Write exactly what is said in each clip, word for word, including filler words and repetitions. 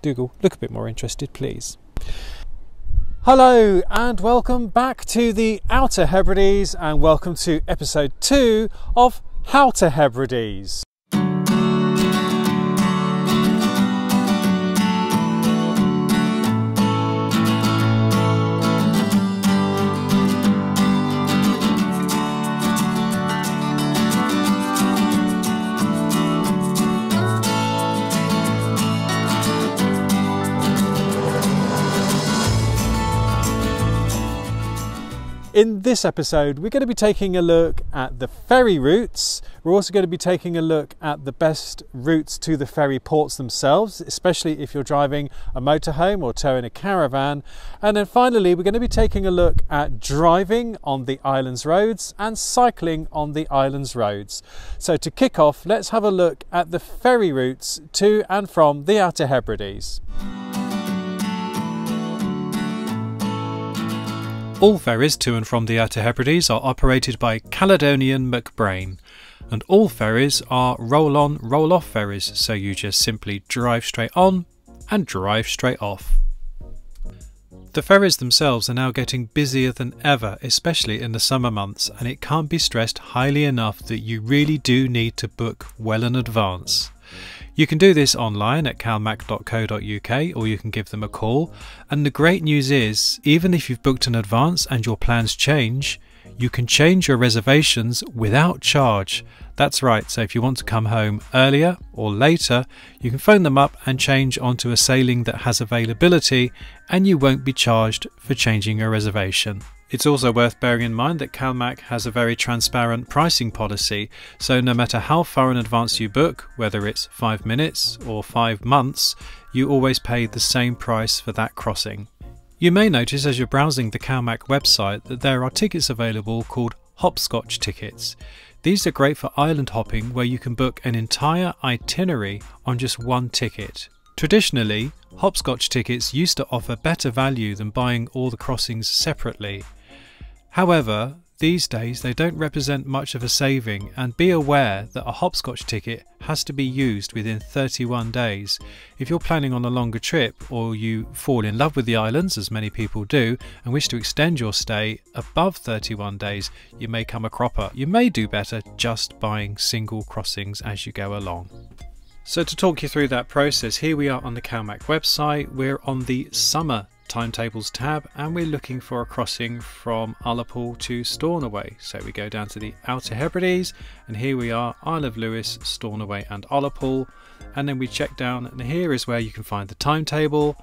Dougal, look a bit more interested, please. Hello and welcome back to the Outer Hebrides, and welcome to episode two of Outer Hebrides. In this episode, we're going to be taking a look at the ferry routes. We're also going to be taking a look at the best routes to the ferry ports themselves, especially if you're driving a motorhome or towing a caravan. And then finally, we're going to be taking a look at driving on the island's roads and cycling on the island's roads. So to kick off, let's have a look at the ferry routes to and from the Outer Hebrides. All ferries to and from the Outer Hebrides are operated by Caledonian MacBrayne, and all ferries are roll-on, roll-off ferries, so you just simply drive straight on and drive straight off. The ferries themselves are now getting busier than ever, especially in the summer months, and it can't be stressed highly enough that you really do need to book well in advance. You can do this online at calmac dot co dot U K, or you can give them a call. And the great news is, even if you've booked in advance and your plans change, you can change your reservations without charge. That's right, so if you want to come home earlier or later, you can phone them up and change onto a sailing that has availability, and you won't be charged for changing your reservation. It's also worth bearing in mind that CalMac has a very transparent pricing policy, so no matter how far in advance you book, whether it's five minutes or five months, you always pay the same price for that crossing. You may notice as you're browsing the CalMac website that there are tickets available called Hopscotch tickets. These are great for island hopping, where you can book an entire itinerary on just one ticket. Traditionally, Hopscotch tickets used to offer better value than buying all the crossings separately. However, these days they don't represent much of a saving, and be aware that a Hopscotch ticket has to be used within thirty-one days. If you're planning on a longer trip, or you fall in love with the islands, as many people do, and wish to extend your stay above thirty-one days, you may come a cropper. You may do better just buying single crossings as you go along. So to talk you through that process, here we are on the CalMac website. We're on the summer timetables tab, and we're looking for a crossing from Ullapool to Stornoway. So we go down to the Outer Hebrides, and here we are, Isle of Lewis, Stornoway and Ullapool. And then we check down, and here is where you can find the timetable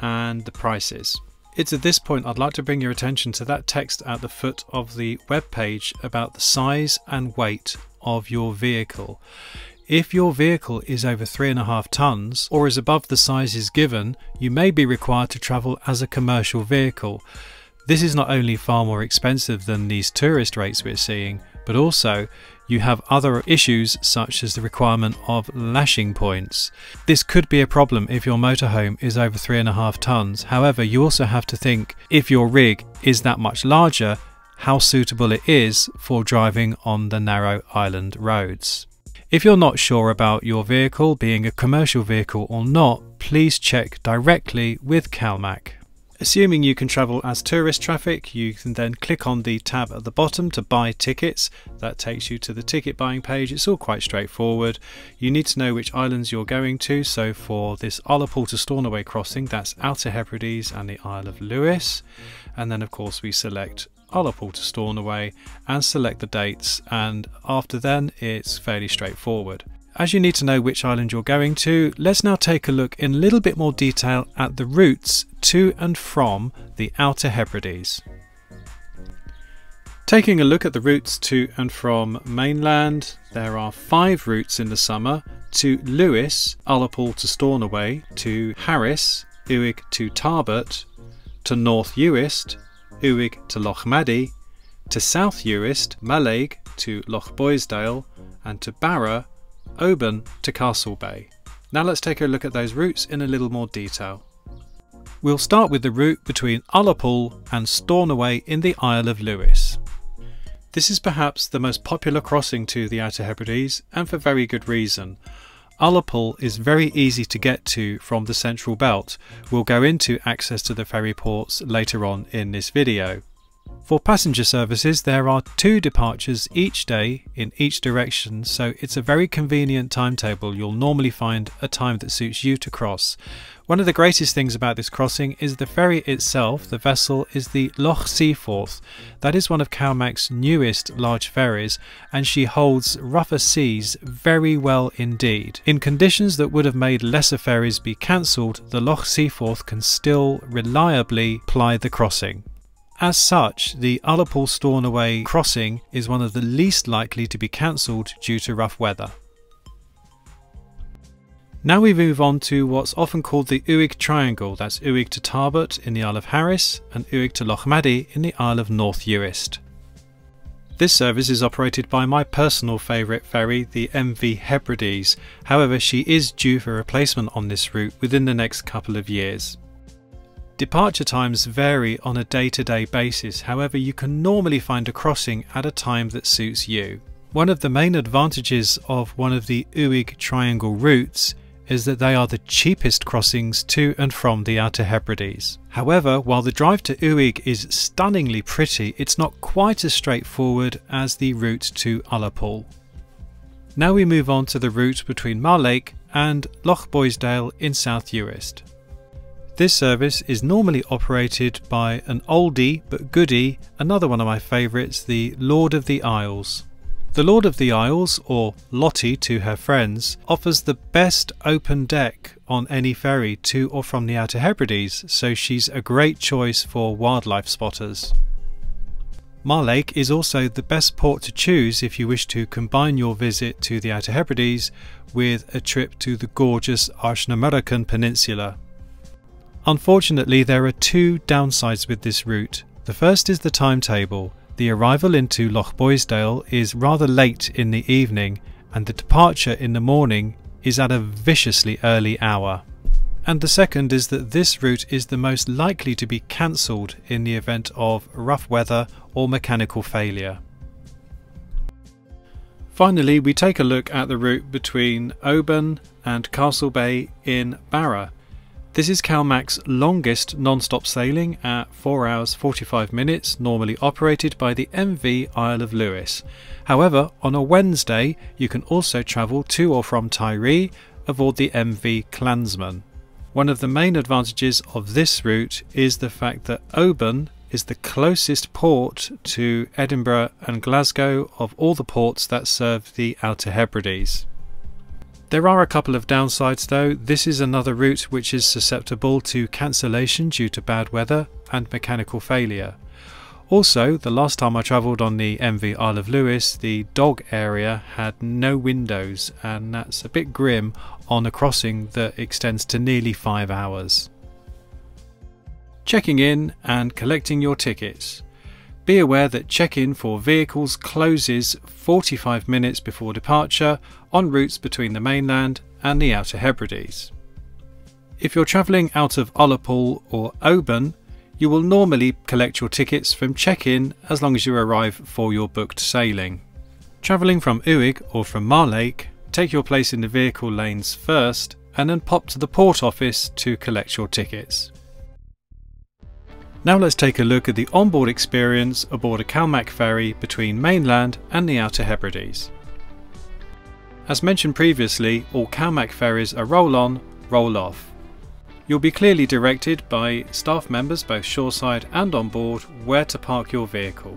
and the prices. It's at this point I'd like to bring your attention to that text at the foot of the webpage about the size and weight of your vehicle. If your vehicle is over three and a half tons or is above the sizes given, you may be required to travel as a commercial vehicle. This is not only far more expensive than these tourist rates we're seeing, but also you have other issues such as the requirement of lashing points. This could be a problem if your motorhome is over three and a half tons. However, you also have to think, if your rig is that much larger, how suitable it is for driving on the narrow island roads. If you're not sure about your vehicle being a commercial vehicle or not, please check directly with CalMac. Assuming you can travel as tourist traffic, you can then click on the tab at the bottom to buy tickets. That takes you to the ticket buying page. It's all quite straightforward. You need to know which islands you're going to. So for this Ullapool to Stornoway crossing, that's Outer Hebrides and the Isle of Lewis. And then of course we select Ullapool to Stornoway and select the dates, and after then it's fairly straightforward. As you need to know which island you're going to, let's now take a look in a little bit more detail at the routes to and from the Outer Hebrides. Taking a look at the routes to and from mainland, there are five routes in the summer: to Lewis, Ullapool to Stornoway, to Harris, Uig to Tarbert, to North Uist, Uig to Lochmaddy, to South Uist, Mallaig to Lochboisdale, and to Barra, Oban to Castlebay. Now let's take a look at those routes in a little more detail. We'll start with the route between Ullapool and Stornoway in the Isle of Lewis. This is perhaps the most popular crossing to the Outer Hebrides, and for very good reason. Ullapool is very easy to get to from the central belt. We'll go into access to the ferry ports later on in this video. For passenger services, there are two departures each day in each direction, so it's a very convenient timetable. You'll normally find a time that suits you to cross. One of the greatest things about this crossing is the ferry itself. The vessel is the Loch Seaforth. That is one of CalMac's newest large ferries, and she holds rougher seas very well indeed. In conditions that would have made lesser ferries be cancelled, the Loch Seaforth can still reliably ply the crossing. As such, the Ullapool Stornoway crossing is one of the least likely to be cancelled due to rough weather. Now we move on to what's often called the Uig triangle. That's Uig to Tarbert in the Isle of Harris and Uig to Lochmaddy in the Isle of North Uist. This service is operated by my personal favourite ferry, the M V Hebrides. However, she is due for replacement on this route within the next couple of years. Departure times vary on a day-to-day basis, however you can normally find a crossing at a time that suits you. One of the main advantages of one of the Uig triangle routes is that they are the cheapest crossings to and from the Outer Hebrides. However, while the drive to Uig is stunningly pretty, it's not quite as straightforward as the route to Ullapool. Now we move on to the route between Mallaig and Lochboisdale in South Uist. This service is normally operated by an oldie but goodie, another one of my favourites, the Lord of the Isles. The Lord of the Isles, or Lottie to her friends, offers the best open deck on any ferry to or from the Outer Hebrides, so she's a great choice for wildlife spotters. Mallaig is also the best port to choose if you wish to combine your visit to the Outer Hebrides with a trip to the gorgeous Ardnamurchan Peninsula. Unfortunately, there are two downsides with this route. The first is the timetable. The arrival into Lochboisdale is rather late in the evening, and the departure in the morning is at a viciously early hour. And the second is that this route is the most likely to be cancelled in the event of rough weather or mechanical failure. Finally, we take a look at the route between Oban and Castlebay in Barra. This is CalMac's longest non-stop sailing at four hours forty-five minutes, normally operated by the M V Isle of Lewis. However, on a Wednesday you can also travel to or from Tiree aboard the M V Clansman. One of the main advantages of this route is the fact that Oban is the closest port to Edinburgh and Glasgow of all the ports that serve the Outer Hebrides. There are a couple of downsides though. This is another route which is susceptible to cancellation due to bad weather and mechanical failure. Also, the last time I travelled on the M V Isle of Lewis, the dog area had no windows, and that's a bit grim on a crossing that extends to nearly five hours. Checking in and collecting your tickets. Be aware that check-in for vehicles closes forty-five minutes before departure on routes between the mainland and the Outer Hebrides. If you're travelling out of Ullapool or Oban, you will normally collect your tickets from check-in as long as you arrive for your booked sailing. Travelling from Uig or from Mallaig, take your place in the vehicle lanes first and then pop to the port office to collect your tickets. Now let's take a look at the onboard experience aboard a CalMac ferry between mainland and the Outer Hebrides. As mentioned previously, all CalMac ferries are roll-on, roll-off. You'll be clearly directed by staff members both shoreside and onboard where to park your vehicle.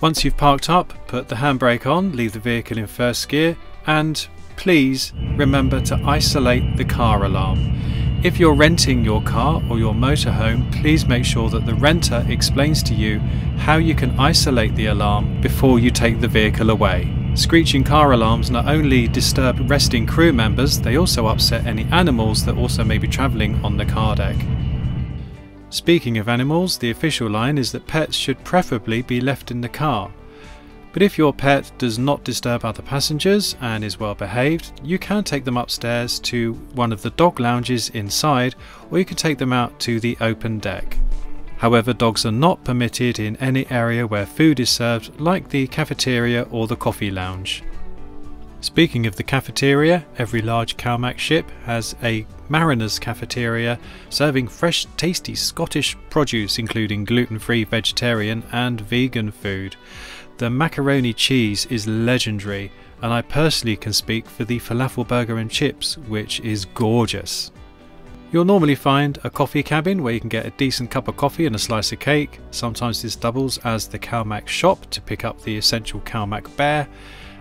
Once you've parked up, put the handbrake on, leave the vehicle in first gear, and please remember to isolate the car alarm. If you're renting your car or your motorhome, please make sure that the renter explains to you how you can isolate the alarm before you take the vehicle away. Screeching car alarms not only disturb resting crew members, they also upset any animals that also may be travelling on the car deck. Speaking of animals, the official line is that pets should preferably be left in the car. But if your pet does not disturb other passengers and is well behaved, you can take them upstairs to one of the dog lounges inside, or you can take them out to the open deck. However, dogs are not permitted in any area where food is served, like the cafeteria or the coffee lounge. Speaking of the cafeteria, every large CalMac ship has a mariner's cafeteria serving fresh, tasty Scottish produce including gluten-free, vegetarian and vegan food. The macaroni cheese is legendary, and I personally can speak for the falafel burger and chips, which is gorgeous. You'll normally find a coffee cabin where you can get a decent cup of coffee and a slice of cake. Sometimes this doubles as the CalMac shop to pick up the essential CalMac bear.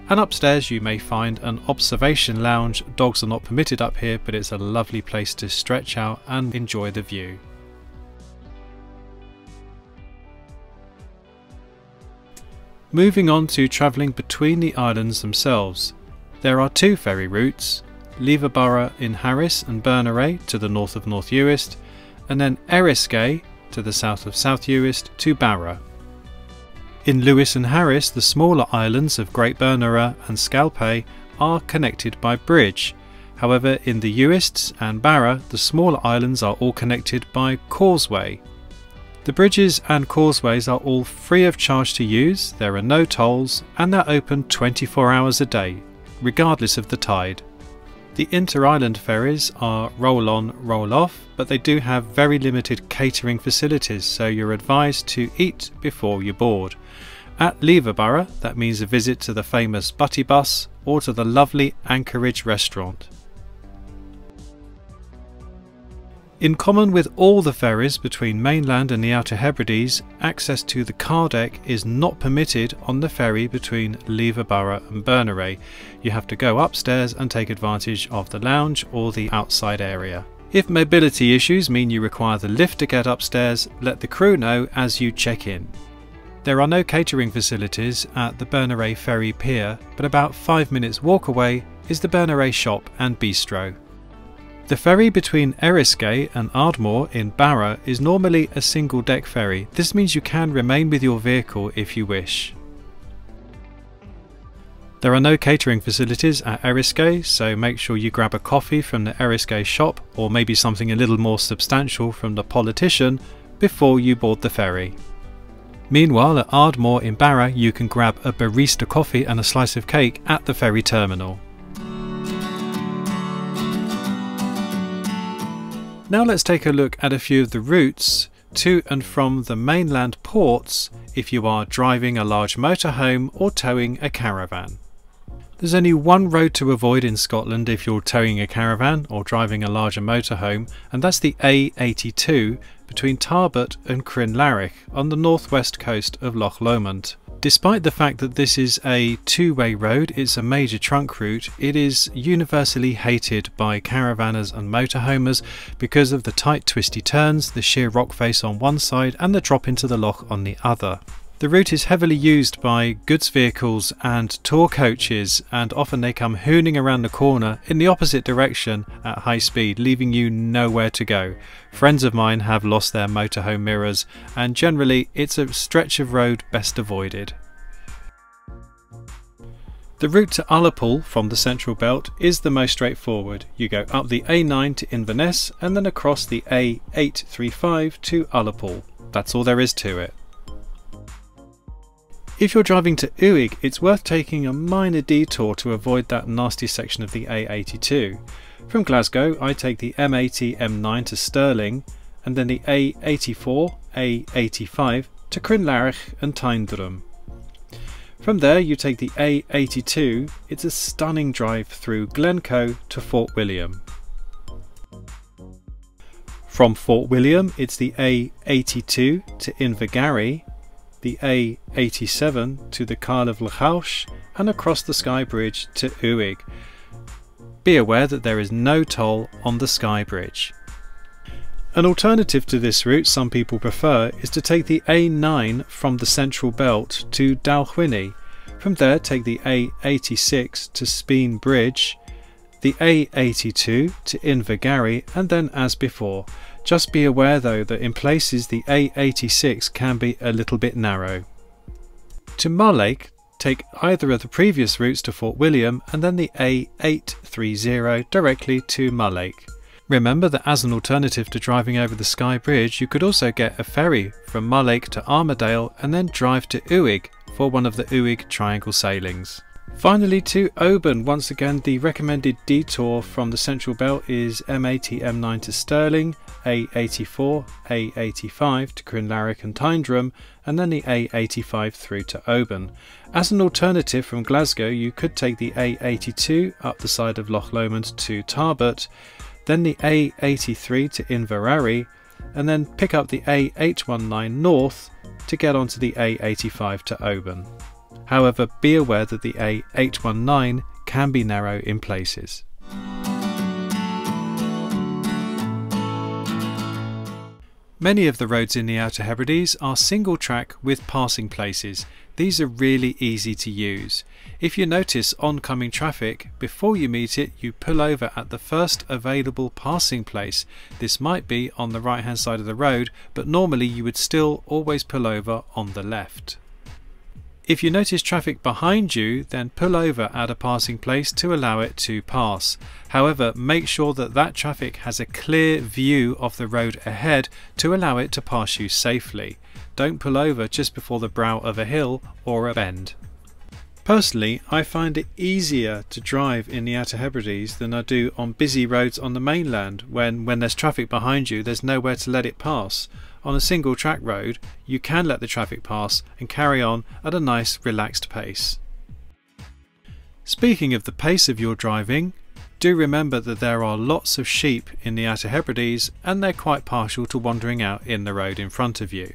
And upstairs you may find an observation lounge. Dogs are not permitted up here, but it's a lovely place to stretch out and enjoy the view. Moving on to travelling between the islands themselves. There are two ferry routes. Isle of Barra in Harris and Berneray to the north of North Uist, and then Eriskay to the south of South Uist to Barra. In Lewis and Harris, the smaller islands of Great Berneray and Scalpay are connected by bridge. However, in the Uists and Barra, the smaller islands are all connected by causeway. The bridges and causeways are all free of charge to use, there are no tolls, and they're open twenty-four hours a day, regardless of the tide. The inter-island ferries are roll-on, roll-off, but they do have very limited catering facilities, so you're advised to eat before you board. At Barra, that means a visit to the famous Butty Bus or to the lovely Anchorage restaurant. In common with all the ferries between mainland and the Outer Hebrides, access to the car deck is not permitted on the ferry between Barra and Berneray. You have to go upstairs and take advantage of the lounge or the outside area. If mobility issues mean you require the lift to get upstairs, let the crew know as you check in. There are no catering facilities at the Berneray ferry pier, but about five minutes walk away is the Berneray Shop and Bistro. The ferry between Eriskay and Ardmore in Barra is normally a single deck ferry. This means you can remain with your vehicle if you wish. There are no catering facilities at Eriskay, so make sure you grab a coffee from the Eriskay shop or maybe something a little more substantial from the politician before you board the ferry. Meanwhile, at Ardmore in Barra, you can grab a barista coffee and a slice of cake at the ferry terminal. Now let's take a look at a few of the routes to and from the mainland ports if you are driving a large motorhome or towing a caravan. There's only one road to avoid in Scotland if you're towing a caravan or driving a larger motorhome, and that's the A eighty-two between Tarbert and Crynlarich on the northwest coast of Loch Lomond. Despite the fact that this is a two-way road, it's a major trunk route, it is universally hated by caravanners and motorhomers because of the tight twisty turns, the sheer rock face on one side and the drop into the loch on the other. The route is heavily used by goods vehicles and tour coaches, and often they come hooning around the corner in the opposite direction at high speed, leaving you nowhere to go. Friends of mine have lost their motorhome mirrors, and generally it's a stretch of road best avoided. The route to Ullapool from the Central Belt is the most straightforward. You go up the A nine to Inverness and then across the A eight thirty-five to Ullapool. That's all there is to it. If you're driving to Uig, it's worth taking a minor detour to avoid that nasty section of the A eighty-two. From Glasgow, I take the M eighty M nine to Stirling, and then the A eighty-four A eighty-five to Crynlarich and Tyndrum. From there, you take the A eighty-two. It's a stunning drive through Glencoe to Fort William. From Fort William, it's the A eighty-two to Invergarry, the A eighty-seven to the Carle of Lachaush and across the Skye Bridge to Uig. Be aware that there is no toll on the Skye Bridge. An alternative to this route some people prefer is to take the A nine from the Central Belt to Dalhwhinnie. From there take the A eighty-six to Speen Bridge, the A eighty-two to Invergarry and then as before. Just be aware though that in places the A eighty-six can be a little bit narrow. To Mallaig, take either of the previous routes to Fort William and then the A eight thirty directly to Mallaig. Remember that as an alternative to driving over the Skye Bridge, you could also get a ferry from Mallaig to Armadale and then drive to Uig for one of the Uig triangle sailings. Finally to Oban. Once again, the recommended detour from the Central Belt is M eighty M nine to Stirling, A eighty-four, A eighty-five to Crinlarrick and Tyndrum, and then the A eighty-five through to Oban. As an alternative from Glasgow, you could take the A eighty-two up the side of Loch Lomond to Tarbert, then the A eighty-three to Inverary, and then pick up the A eight nineteen north to get onto the A eighty-five to Oban. However, be aware that the A eight nineteen can be narrow in places. Many of the roads in the Outer Hebrides are single track with passing places. These are really easy to use. If you notice oncoming traffic, before you meet it, you pull over at the first available passing place. This might be on the right hand side of the road, but normally you would still always pull over on the left. If you notice traffic behind you, then pull over at a passing place to allow it to pass. However, make sure that that traffic has a clear view of the road ahead to allow it to pass you safely. Don't pull over just before the brow of a hill or a bend. Personally, I find it easier to drive in the Outer Hebrides than I do on busy roads on the mainland when, when there's traffic behind you, there's nowhere to let it pass. On a single track road, you can let the traffic pass and carry on at a nice relaxed pace. Speaking of the pace of your driving, do remember that there are lots of sheep in the Outer Hebrides and they're quite partial to wandering out in the road in front of you.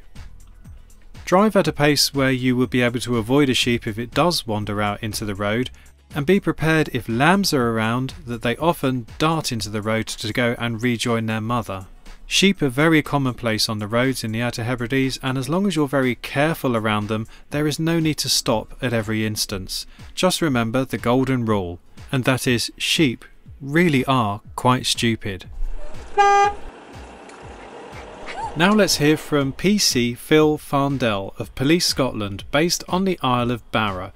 Drive at a pace where you will be able to avoid a sheep if it does wander out into the road, and be prepared if lambs are around that they often dart into the road to go and rejoin their mother. Sheep are very commonplace on the roads in the Outer Hebrides, and as long as you're very careful around them, there is no need to stop at every instance. Just remember the golden rule, and that is sheep really are quite stupid. Now let's hear from P C Phil Farndell of Police Scotland, based on the Isle of Barra.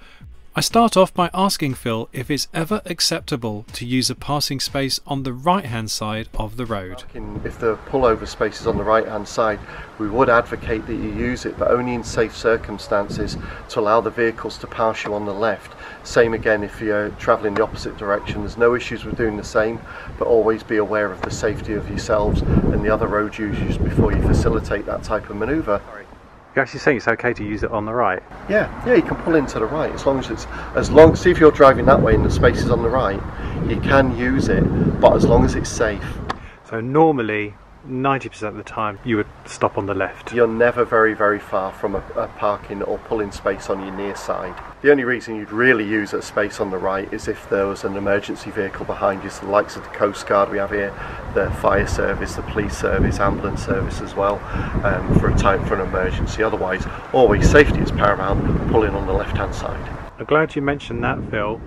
I start off by asking Phil if it's ever acceptable to use a passing space on the right hand side of the road. If the pullover space is on the right hand side, we would advocate that you use it, but only in safe circumstances to allow the vehicles to pass you on the left. Same again if you're travelling the opposite direction, there's no issues with doing the same, but always be aware of the safety of yourselves and the other road users before you facilitate that type of manoeuvre. You're actually saying it's okay to use it on the right? Yeah, yeah, you can pull into the right as long as it's as long. See, if you're driving that way and the space is on the right, you can use it, but as long as it's safe. So normally, ninety percent of the time, you would stop on the left. You're never very, very far from a, a parking or pulling space on your near side. The only reason you'd really use a space on the right is if there was an emergency vehicle behind you, so the likes of the Coast Guard we have here, the fire service, the police service, ambulance service as well, um, for a time for an emergency. Otherwise, always safety is paramount, pulling on the left-hand side. I'm glad you mentioned that, Phil.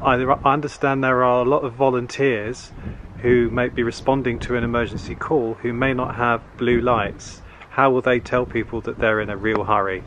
I, I understand there are a lot of volunteers who may be responding to an emergency call who may not have blue lights. How will they tell people that they're in a real hurry?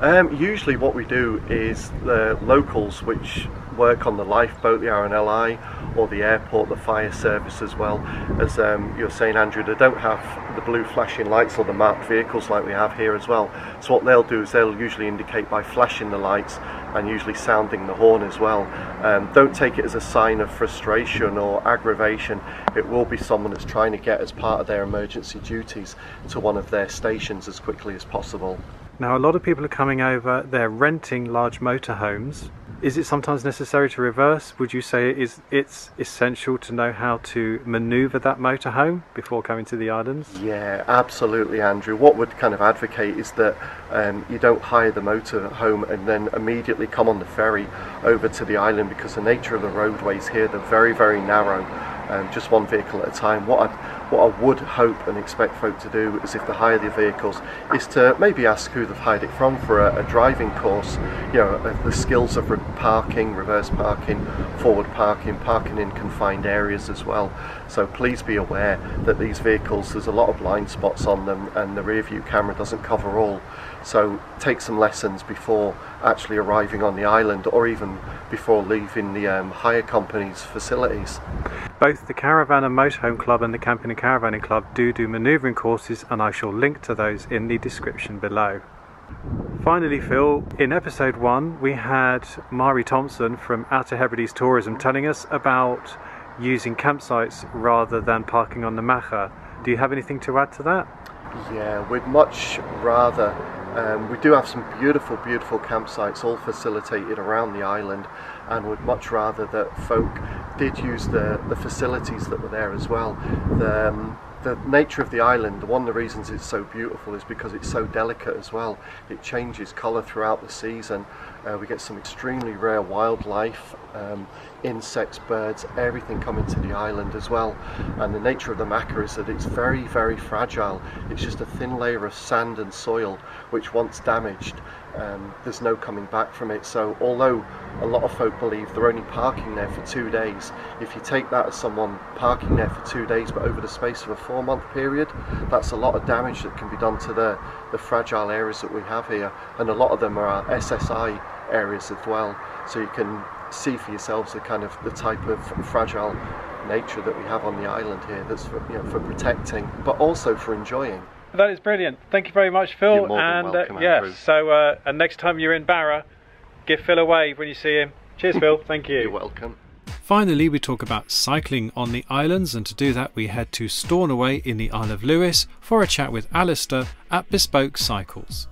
Um, usually what we do is the locals which work on the lifeboat, the R N L I, or the airport, the fire service as well, as um, you're saying, Andrew, they don't have the blue flashing lights or the marked vehicles like we have here as well. So what they'll do is they'll usually indicate by flashing the lights and usually sounding the horn as well. Um, don't take it as a sign of frustration or aggravation. It will be someone that's trying to get as part of their emergency duties to one of their stations as quickly as possible. Now, a lot of people are coming over, they're renting large motorhomes. Is it sometimes necessary to reverse? Would you say it is, it's essential to know how to manoeuvre that motorhome before coming to the islands? Yeah, absolutely, Andrew. What we'd kind of advocate is that um, you don't hire the motorhome and then immediately come on the ferry over to the island, because the nature of the roadways here, they're very, very narrow. Um, just one vehicle at a time. What I, what I would hope and expect folk to do is, if they hire their vehicles, is to maybe ask who they've hired it from for a, a driving course. You know, the skills of re parking, reverse parking, forward parking, parking in confined areas as well. So please be aware that these vehicles, there's a lot of blind spots on them and the rear view camera doesn't cover all. So take some lessons before actually arriving on the island, or even before leaving the um, hire company's facilities. Both the Caravan and Motorhome Club and the Camping and Caravanning Club do do manoeuvring courses, and I shall link to those in the description below. Finally, Phil, in episode one, we had Mari Thompson from Outer Hebrides Tourism telling us about using campsites rather than parking on the Macha. Do you have anything to add to that? Yeah, we'd much rather. Um, we do have some beautiful, beautiful campsites all facilitated around the island, and would much rather that folk did use the, the facilities that were there as well. The, um, the nature of the island, one of the reasons it's so beautiful is because it's so delicate as well. It changes colour throughout the season. Uh, we get some extremely rare wildlife, um, insects, birds, everything coming to the island as well. And the nature of the Macha is that it's very, very fragile. It's just a thin layer of sand and soil, which once damaged, um, there's no coming back from it. So although a lot of folk believe they're only parking there for two days, if you take that as someone parking there for two days, but over the space of a four month period, that's a lot of damage that can be done to the, the fragile areas that we have here. And a lot of them are our S S I areas as well, so you can see for yourselves the kind of the type of fragile nature that we have on the island here, that's for, you know, for protecting but also for enjoying. That is brilliant. Thank you very much, Phil. You're more than welcome, uh, yeah, Andrew. So uh, and next time you're in Barra, give Phil a wave when you see him. Cheers, Phil. Thank you. You're welcome. Finally, we talk about cycling on the islands, and to do that we head to Stornoway in the Isle of Lewis for a chat with Alistair at Bespoke Cycles.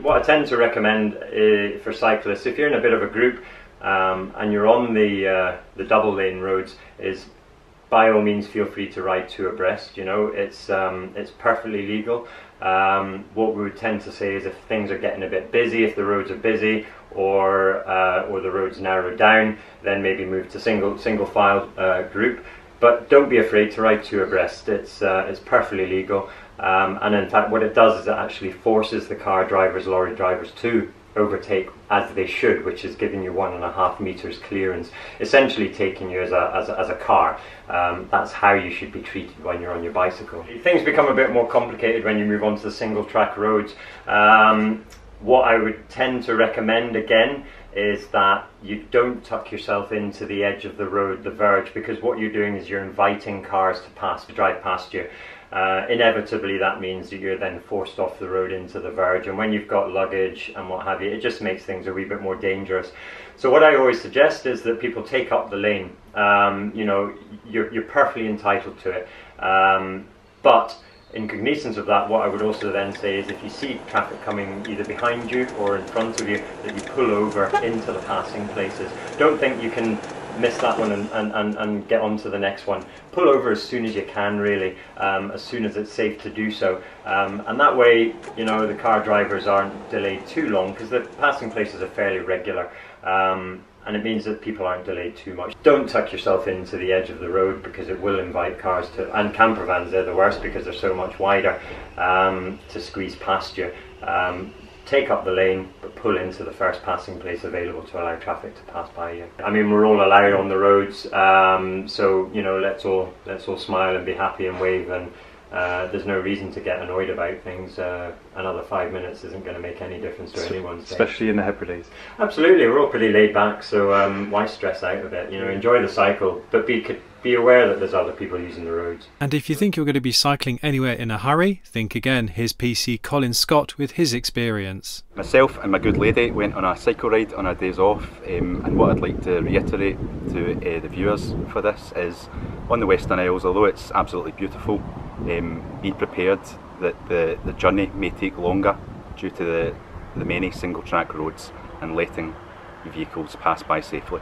What I tend to recommend uh, for cyclists, if you're in a bit of a group um, and you're on the uh, the double lane roads, is by all means feel free to ride two abreast. You know, it's um, it's perfectly legal. Um, what we would tend to say is if things are getting a bit busy, if the roads are busy or uh, or the roads narrowed down, then maybe move to single single file uh, group. But don't be afraid to ride two abreast. It's uh, it's perfectly legal. Um, and in fact what it does is it actually forces the car drivers, lorry drivers to overtake as they should, which is giving you one and a half meters clearance, essentially taking you as a, as a, as a car. Um, that's how you should be treated when you're on your bicycle. Things become a bit more complicated when you move on to the single track roads. Um, what I would tend to recommend again is that you don't tuck yourself into the edge of the road, the verge, because what you're doing is you're inviting cars to pass, to drive past you. Uh, inevitably that means that you're then forced off the road into the verge, and when you've got luggage and what have you, it just makes things a wee bit more dangerous. So what I always suggest is that people take up the lane. Um, you know, you're, you're perfectly entitled to it, um, but in cognizance of that, what I would also then say is if you see traffic coming either behind you or in front of you, that you pull over into the passing places. Don't think you can miss that one and, and, and get on to the next one. Pull over as soon as you can, really, um, as soon as it's safe to do so. Um, and that way, you know, the car drivers aren't delayed too long, because the passing places are fairly regular. Um, and it means that people aren't delayed too much. Don't tuck yourself into the edge of the road, because it will invite cars to, and camper vans, they're the worst because they're so much wider, um, to squeeze past you. Um, Take up the lane, but pull into the first passing place available to allow traffic to pass by you. I mean, we're all allowed on the roads, um, so you know, let's all let's all smile and be happy and wave, and uh, there's no reason to get annoyed about things. Uh, another five minutes isn't going to make any difference to anyone's day. Especially in the Hebrides. Absolutely, we're all pretty laid back, so um, why stress out a bit? You know, enjoy the cycle, but be be aware that there's other people using the roads. And if you think you're going to be cycling anywhere in a hurry, think again. Here's P C Colin Scott with his experience. Myself and my good lady went on a cycle ride on our days off, um, and what I'd like to reiterate to uh, the viewers for this is, on the Western Isles, although it's absolutely beautiful, um, be prepared that the, the journey may take longer due to the, the many single track roads and letting vehicles pass by safely.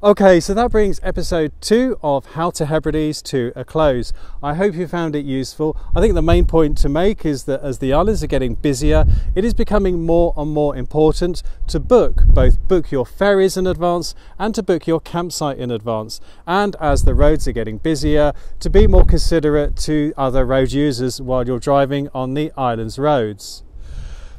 Okay, so that brings episode two of How to Hebrides to a close. I hope you found it useful. I think the main point to make is that as the islands are getting busier, it is becoming more and more important to book, both book your ferries in advance and to book your campsite in advance. And as the roads are getting busier, to be more considerate to other road users while you're driving on the island's roads.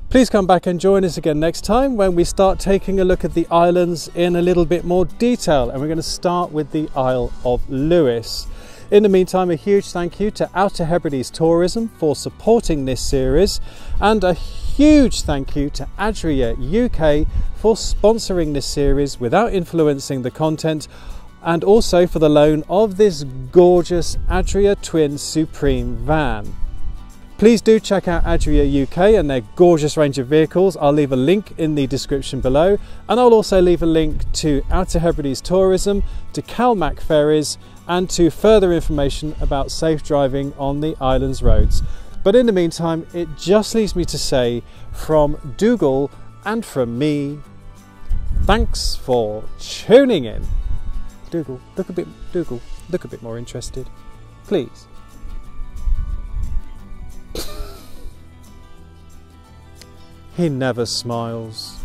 Please come back and join us again next time when we start taking a look at the islands in a little bit more detail, and we're going to start with the Isle of Lewis. In the meantime, a huge thank you to Outer Hebrides Tourism for supporting this series, and a huge thank you to Adria U K for sponsoring this series without influencing the content, and also for the loan of this gorgeous Adria Twin Supreme van. Please do check out Adria U K and their gorgeous range of vehicles. I'll leave a link in the description below, and I'll also leave a link to Outer Hebrides Tourism, to CalMac ferries, and to further information about safe driving on the island's roads. But in the meantime, it just leaves me to say, from Dougal and from me, thanks for tuning in. Dougal, look a bit, Dougal, look a bit more interested, please. He never smiles.